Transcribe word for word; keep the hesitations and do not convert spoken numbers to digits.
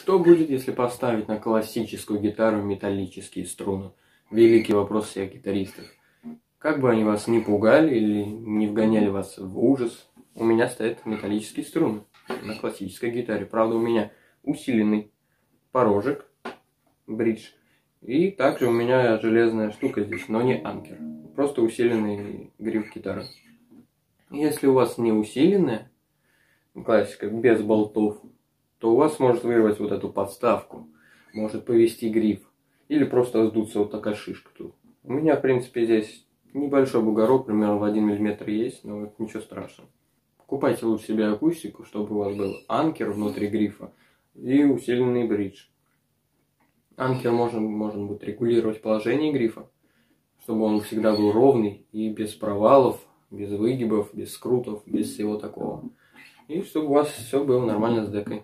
Что будет, если поставить на классическую гитару металлические струны? Великий вопрос всех гитаристов. Как бы они вас не пугали или не вгоняли вас в ужас, у меня стоят металлические струны на классической гитаре. Правда, у меня усиленный порожек, бридж. И также у меня железная штука здесь, но не анкер. Просто усиленный гриф гитары. Если у вас не усиленная, классика, без болтов, то у вас может вырвать вот эту подставку, может повести гриф, или просто сдуться вот такая шишка тут. У меня, в принципе, здесь небольшой бугорок, примерно в один миллиметр есть, но это ничего страшного. Покупайте лучше себе акустику, чтобы у вас был анкер внутри грифа и усиленный бридж. Анкер можно, можно будет регулировать положение грифа, чтобы он всегда был ровный и без провалов, без выгибов, без скрутов, без всего такого. И чтобы у вас все было нормально с декой.